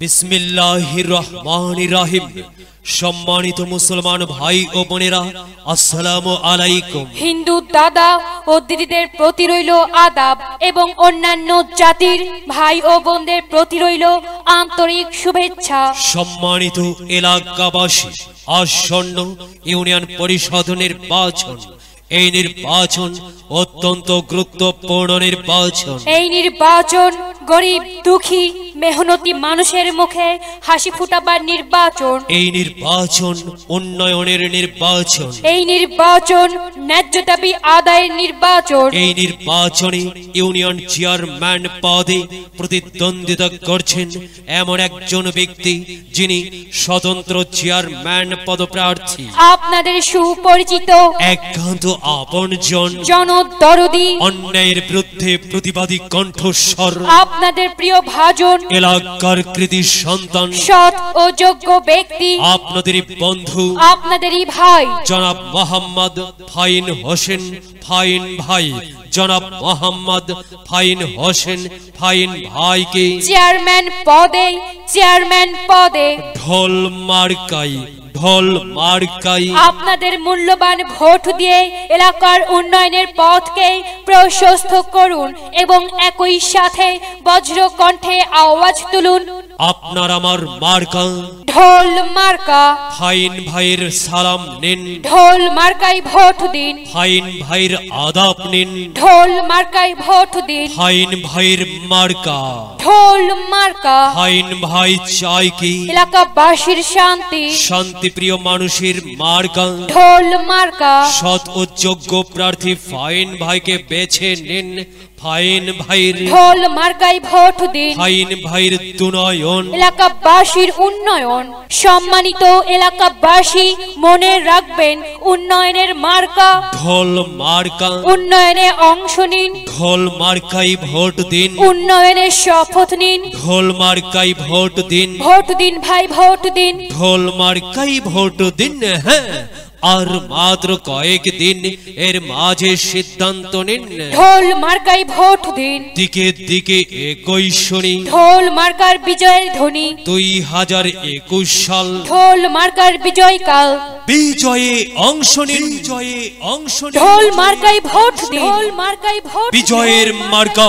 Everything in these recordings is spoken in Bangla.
বিসমিল্লাহির রহমানির রহিম। সম্মানিত মুসলমান ভাই ও বোনেরা, আসসালামু আলাইকুম। হিন্দু দাদা ও দিদিদের প্রতি রইল আদাব এবং অন্যান্য জাতির ভাই ও বোনদের প্রতি রইল আন্তরিক শুভেচ্ছা। সম্মানিত এলাকাবাসী, আসন্ন ইউনিয়ন পরিষদ নির্বাচন, এই নির্বাচন অত্যন্ত গুরুত্বপূর্ণ নির্বাচন। এই নির্বাচন গরিব দুঃখী মেহনতি মানুষের মুখে হাসি ফুটাবার নির্বাচন। এই নির্বাচন উন্নয়নের নির্বাচন। এই নির্বাচন ন্যায্য দাবি আদায়ের নির্বাচন। এই নির্বাচনে ইউনিয়ন চেয়ারম্যান পদে প্রতিদ্বন্দ্বিতা করছেন এমন একজন ব্যক্তি যিনি স্বতন্ত্র চেয়ারম্যান পদপ্রার্থী। আপনাদের সুপরিচিত, একান্ত আপনজন, জনদরদী, অন্যায়ের বিরুদ্ধে প্রতিবাদী কণ্ঠস্বর, আপনাদের প্রিয় ভাজন, এলাকার কৃতি সন্তান, সৎ ও যোগ্য ব্যক্তি, আপনাদেরই বন্ধু, আপনাদেরই ভাই, জনাব মোহাম্মদ ফাইন হোসেন ফাইন ভাই। জনাব মোহাম্মদ ফাইন হোসেন ফাইন ভাইকে চেয়ারম্যান পদে ঢোল মার্কাই আপনাদের মূল্যবান ভোট দিয়ে এলাকার উন্নয়নের পথকে প্রশস্ত করুন এবং একই সাথে বজ্রকণ্ঠে আওয়াজ তুলুন আপনার আমার মার্কা ঢোল মার্কা। ফাইন ভাইয়ের সালাম নিন, ঢোল মার্কাই ভোট দিন। ফাইন ভাইয়ের আদাব নিন, ঢোল মার্কাই ভোট দিন। ফাইন ভাইয়ের মার্কা ঢোল মার্কা। ফাইন ভাই চাই কি এলাকাবাসীর শান্তি, শান্তিপ্রিয় মানুষের মার্কা ঢোল মার্কা। সৎ ও যোগ্য প্রার্থী ফাইন ভাইকে বেছে নিন। ফাইন ভাইয়ের ঢোল মার্কাই ভোট দিন। ফাইন ভাইয়ের তুনয়ন, এলাকাবাসীর উন্নয়ন। সম্মানিত এলাকাবাসী, মনে রাখবেন উন্নয়নের মার্কা ঢোল মার্কা। উন্নয়নে অংশ নিন, ঢোল মার্কাই ভোট দিন। উন্নয়নের শপথ নিন, ঢোল মার্কাই ভোট দিন। ভোট দিন ভাই, ভোট দিন, ঢোল মার্কাই ভোট দিন। হ্যাঁ, আর মাত্র কয়েকদিন, এর মাঝে সিদ্ধান্ত নিন, ঢোল মার্কাই ভোট দিন। দিকে দিকে একই শুনি ঢোল মার্কার বিজয়ের ধ্বনি। 2021 সাল ঢোল মার্কার বিজয় কাল, বিজয়ে অংশ নিন, বিজয়ে অংশ নিন, ঢোল মার্কাই ভোট দিন, ঢোল মার্কাই ভোট। বিজয়ের মার্কা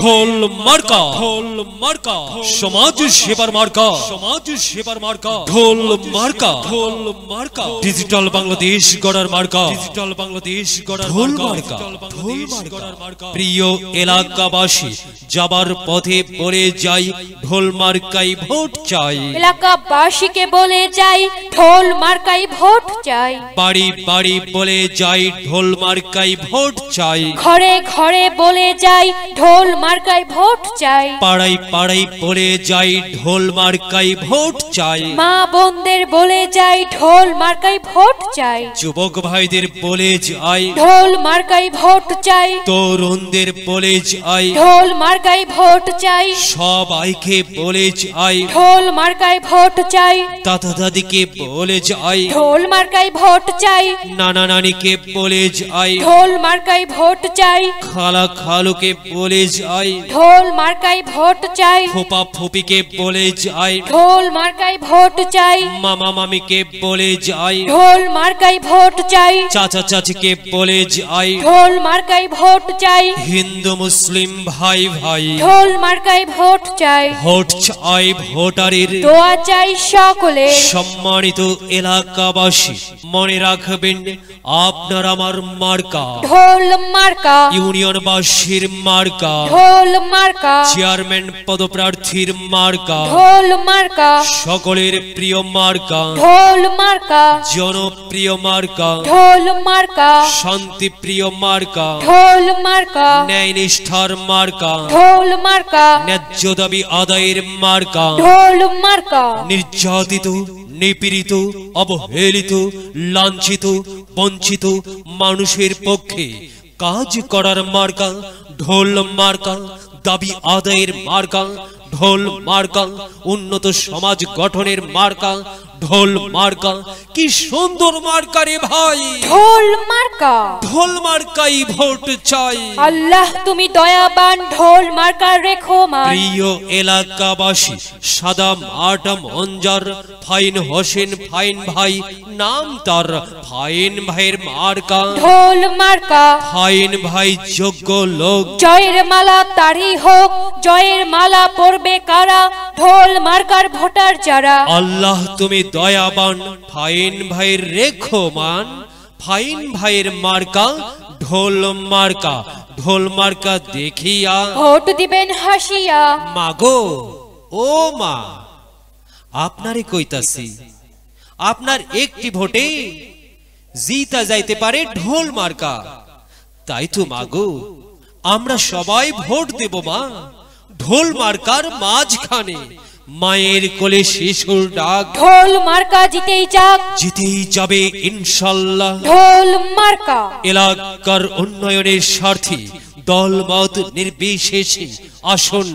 ঢোল মার্কা, ঢোল মার্কা। সমাজ সেবার মার্কা, সমাজ সেবার মার্কা ঢোল মার্কা, ঢোল মার্কা। ডিজিটাল বাংলাদেশ গড়ার মার্কা, ডিজিটাল বাংলাদেশ গড়ার মার্কা ঢোল মার্কা। প্রিয় এলাকাবাসী, যাবার পথে বলে যাই, ঢোল মার্কাই ভোট চাই। এলাকাবাসীকে বলে যাই, ঢোল মার্কাই ভোট চাই। বাড়ি বাড়ি বলে যাই, ঢোল মার্কাই ভোট চাই। ঘরে ঘরে বলে যাই, ঢোল মার্কাই ভোট চাই। পাড়ায় পাড়ায় বলে যাই, ঢোল মার্কাই ভোট চাই। মা বোনদের বলে যাই, ঢোল মার্কাই ভোট চাই। যুবক ভাইদের বলে যাই, ঢোল মার্কাই ভোট চাই। তরুণদের বলে যাই, ঢোল মার্কাই ভোট চাই। সবাইকে বলে যাই, ঢোল মার্কাই ভোট চাই। দাদা দাদিকে বলে যাই, ঢোল মার্কাই ভোট চাই। নানা নানিকে বলে যাই, ঢোল মার্কাই ভোট চাই। খালা খালুকে বলে যাই, ঢোল মার্কাই ভোট চাই। ফুপা ফুপিকে বলে যাই, ঢোল মার্কাই ভোট চাই। মামা মামিকে বলে যাই, ঢোল মার্কাই ভোট চাই। চাচা চাচিকে বলে যাই, ঢোল মার্কাই ভোট চাই। হিন্দু মুসলিম ভাই ভাই, ঢোল মার্কাই ভোট চাই। ভোট চাই, ভোটারের দোয়া চাই সকলে। সম্মানিত এলাকাবাসী, মনে রাখবেন আপনার আমার মার্কা ঢোল মার্কা, ইউনিয়নবাসীর মার্কা ঢোল মার্কা, চেয়ারম্যান পদপ্রার্থীর মার্কা ঢোল মার্কা, সকলের প্রিয় মার্কা ঢোল মার্কা, জনপ্রিয় মার্কা ঢোল মার্কা, শান্তিপ্রিয় মার্কা ঢোল মার্কা, ন্যায়নিষ্ঠার মার্কা ঢোল মার্কা, ন্যায্য দাবি আদায়ের মার্কা ঢোল মার্কা। নির্যাতিত, নিপীড়িত, অবহেলিত, লাঞ্ছিত, বঞ্চিত মানুষের পক্ষে কাজ করার মার্কা ঢোল মার্কা, দাবি আদায়ের মার্কা ঢোল মার্কা, উন্নত সমাজ গঠনের মার্কা ঢোল মার্কা কি সুন্দর মার্কা রে ভাই, ঢোল মার্কাই ভোট চাই। আল্লাহ তুমি দয়াবান, ঢোল মার্কা রেখো মা। প্রিয় এলাকাবাসী সাদা মাটা মঞ্জার, ফাইন হোসেন ফাইন ভাই নাম তার, ফাইন ভাইয়ের মার্কা ঢোল মার্কা। ফাইন ভাই যোগ্য লোক, জয়ের মালা তারই হোক, জয়ের মালা পড়বে কারা, ঢোল মার্কার ভোটার যারা। আল্লাহ তুমি দয়াবান, ফাইন ভাইয়ের রেখো মান, ফাইন ভাইয়ের মার্কা ঢোল মার্কা। ঢোল মার্কা দেখিয়া ভোট দিবেন হাসিয়া। মাগো ও মা, আপনারে কইতাছি, আপনার একটি ভোটে জিতা যাইতে পারে ঢোল মার্কা। তাই তো মাগো আমরা সবাই ভোট দেব মা, ঢোল মার্কার মাঝখানে। মায়ের কোলে শিশুর ডাক, ঢোল মার্কা জিতেই যাক, জিতেই যাবে ইনশাল্লাহ ঢোল মার্কা। এলাকার উন্নয়নের স্বার্থী দল মত নির্বিশেষে আসুন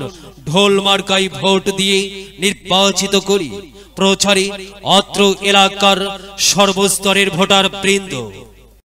ঢোল মার্কায় ভোট দিয়ে নির্বাচিত করি প্রচারে অত্র এলাকার সর্বস্তরের ভোটার বৃন্দ।